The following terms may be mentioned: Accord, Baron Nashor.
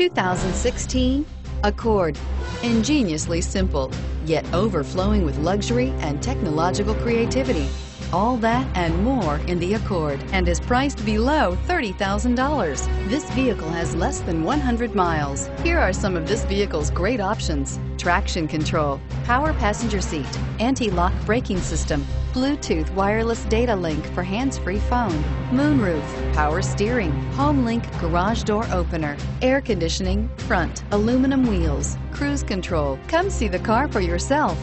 2016 Accord. Ingeniously simple, yet overflowing with luxury and technological creativity. All that and more in the Accord, and is priced below $30,000. This vehicle has less than 100 miles. Here are some of this vehicle's great options: traction control, power passenger seat, anti-lock braking system, Bluetooth wireless data link for hands-free phone, moonroof, power steering, HomeLink garage door opener, air conditioning, front, aluminum wheels, cruise control. Come see the car for yourself.